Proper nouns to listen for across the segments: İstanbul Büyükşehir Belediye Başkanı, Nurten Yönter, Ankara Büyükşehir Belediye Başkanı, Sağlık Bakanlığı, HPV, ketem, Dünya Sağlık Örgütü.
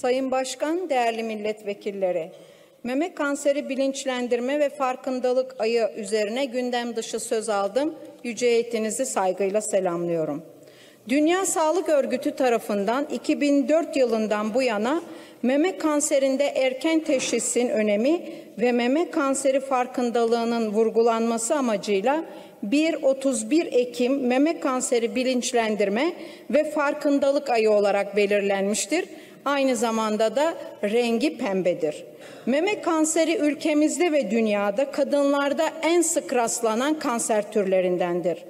Sayın Başkan, değerli milletvekilleri, meme kanseri bilinçlendirme ve farkındalık ayı üzerine gündem dışı söz aldım. Yüce heyetinizi saygıyla selamlıyorum. Dünya Sağlık Örgütü tarafından 2004 yılından bu yana meme kanserinde erken teşhisin önemi ve meme kanseri farkındalığının vurgulanması amacıyla 1-31 Ekim meme kanseri bilinçlendirme ve farkındalık ayı olarak belirlenmiştir. Aynı zamanda da rengi pembedir. Meme kanseri ülkemizde ve dünyada kadınlarda en sık rastlanan kanser türlerindendir.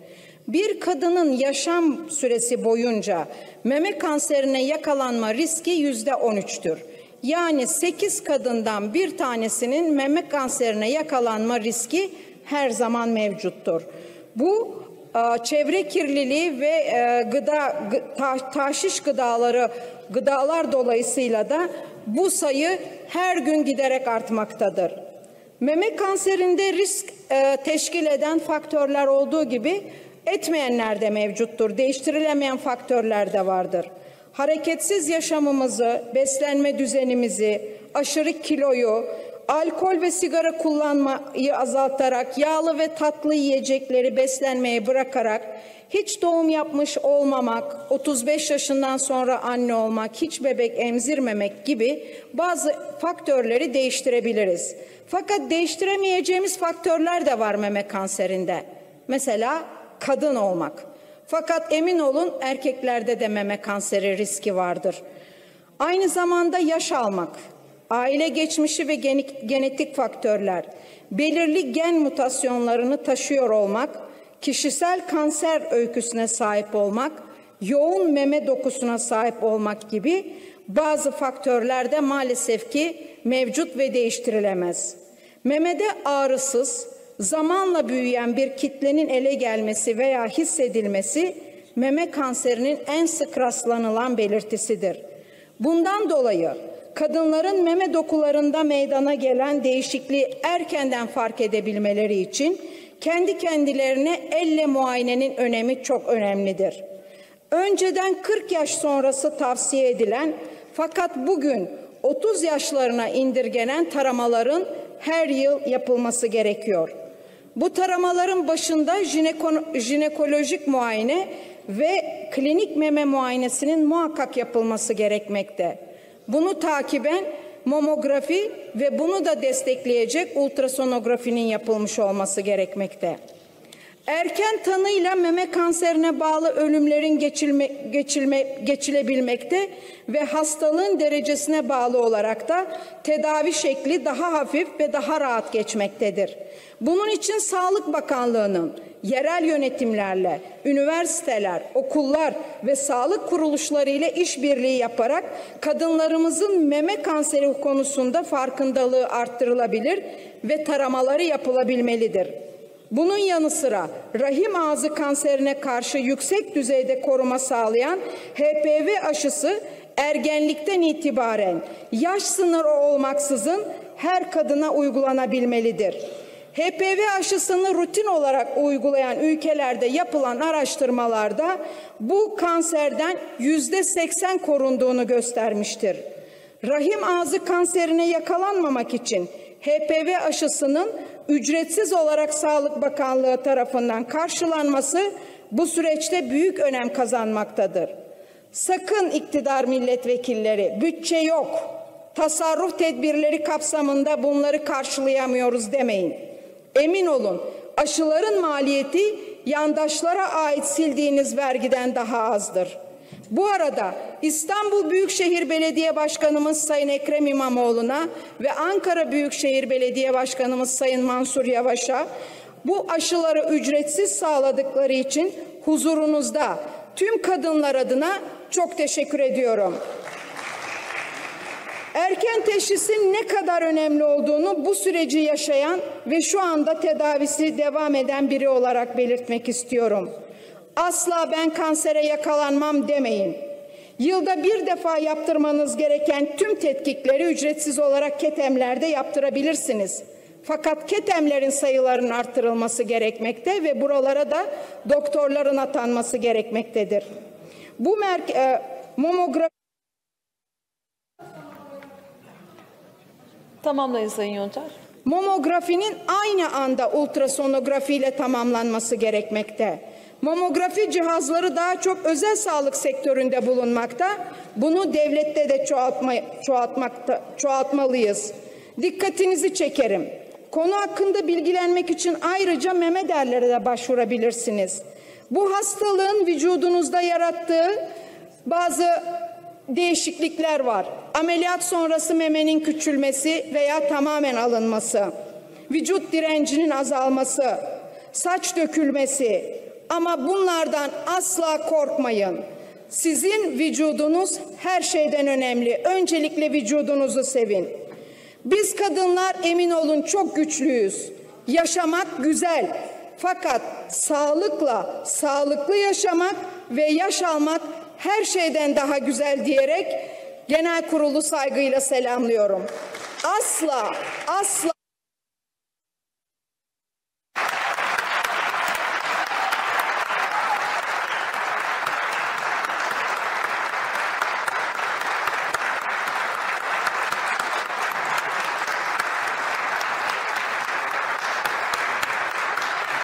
Bir kadının yaşam süresi boyunca meme kanserine yakalanma riski %13'tür. Yani 8 kadından bir tanesinin meme kanserine yakalanma riski her zaman mevcuttur. Bu çevre kirliliği ve tahşiş gıdalar dolayısıyla da bu sayı her gün giderek artmaktadır. Meme kanserinde risk teşkil eden faktörler olduğu gibi etmeyenler de mevcuttur. Değiştirilemeyen faktörler de vardır. Hareketsiz yaşamımızı, beslenme düzenimizi, aşırı kiloyu, alkol ve sigara kullanmayı azaltarak, yağlı ve tatlı yiyecekleri beslenmeye bırakarak, hiç doğum yapmış olmamak, 35 yaşından sonra anne olmak, hiç bebek emzirmemek gibi bazı faktörleri değiştirebiliriz. Fakat değiştiremeyeceğimiz faktörler de var meme kanserinde. Mesela kadın olmak. Fakat emin olun erkeklerde de meme kanseri riski vardır. Aynı zamanda yaş almak, aile geçmişi ve genetik faktörler, belirli gen mutasyonlarını taşıyor olmak, kişisel kanser öyküsüne sahip olmak, yoğun meme dokusuna sahip olmak gibi bazı faktörler de maalesef ki mevcut ve değiştirilemez. Memede ağrısız, zamanla büyüyen bir kitlenin ele gelmesi veya hissedilmesi meme kanserinin en sık rastlanılan belirtisidir. Bundan dolayı kadınların meme dokularında meydana gelen değişikliği erkenden fark edebilmeleri için kendi kendilerine elle muayenenin önemi çok önemlidir. Önceden 40 yaş sonrası tavsiye edilen fakat bugün 30 yaşlarına indirgenen taramaların her yıl yapılması gerekiyor. Bu taramaların başında jinekolojik muayene ve klinik meme muayenesinin muhakkak yapılması gerekmekte. Bunu takiben mamografi ve bunu da destekleyecek ultrasonografinin yapılmış olması gerekmekte. Erken tanıyla meme kanserine bağlı ölümlerin geçilebilmekte ve hastalığın derecesine bağlı olarak da tedavi şekli daha hafif ve daha rahat geçmektedir. Bunun için Sağlık Bakanlığı'nın yerel yönetimlerle, üniversiteler, okullar ve sağlık kuruluşları ile işbirliği yaparak kadınlarımızın meme kanseri konusunda farkındalığı arttırılabilir ve taramaları yapılabilmelidir. Bunun yanı sıra rahim ağzı kanserine karşı yüksek düzeyde koruma sağlayan HPV aşısı ergenlikten itibaren yaş sınırı olmaksızın her kadına uygulanabilmelidir. HPV aşısını rutin olarak uygulayan ülkelerde yapılan araştırmalarda bu kanserden %80 korunduğunu göstermiştir. Rahim ağzı kanserine yakalanmamak için HPV aşısının ücretsiz olarak Sağlık Bakanlığı tarafından karşılanması bu süreçte büyük önem kazanmaktadır. Sakın iktidar milletvekilleri bütçe yok, tasarruf tedbirleri kapsamında bunları karşılayamıyoruz demeyin. Emin olun aşıların maliyeti yandaşlara ait sildiğiniz vergiden daha azdır. Bu arada İstanbul Büyükşehir Belediye Başkanımız Sayın Ekrem İmamoğlu'na ve Ankara Büyükşehir Belediye Başkanımız Sayın Mansur Yavaş'a bu aşıları ücretsiz sağladıkları için huzurunuzda tüm kadınlar adına çok teşekkür ediyorum. Erken teşhisin ne kadar önemli olduğunu bu süreci yaşayan ve şu anda tedavisi devam eden biri olarak belirtmek istiyorum. Asla ben kansere yakalanmam demeyin. Yılda bir defa yaptırmanız gereken tüm tetkikleri ücretsiz olarak ketemlerde yaptırabilirsiniz. Fakat ketemlerin sayılarının arttırılması gerekmekte ve buralara da doktorların atanması gerekmektedir. Bu mamografi Tamamlayın Sayın Yönter. Mamografinin aynı anda ultrasonografi ile tamamlanması gerekmekte. Mamografi cihazları daha çok özel sağlık sektöründe bulunmakta. Bunu devlette de çoğaltmalıyız. Dikkatinizi çekerim. Konu hakkında bilgilenmek için ayrıca meme derlerine de başvurabilirsiniz. Bu hastalığın vücudunuzda yarattığı bazı değişiklikler var. Ameliyat sonrası memenin küçülmesi veya tamamen alınması, vücut direncinin azalması, saç dökülmesi. Ama bunlardan asla korkmayın. Sizin vücudunuz her şeyden önemli. Öncelikle vücudunuzu sevin. Biz kadınlar emin olun çok güçlüyüz. Yaşamak güzel. Fakat sağlıkla, sağlıklı yaşamak ve yaş almak her şeyden daha güzel diyerek genel kurulu saygıyla selamlıyorum. Asla, asla.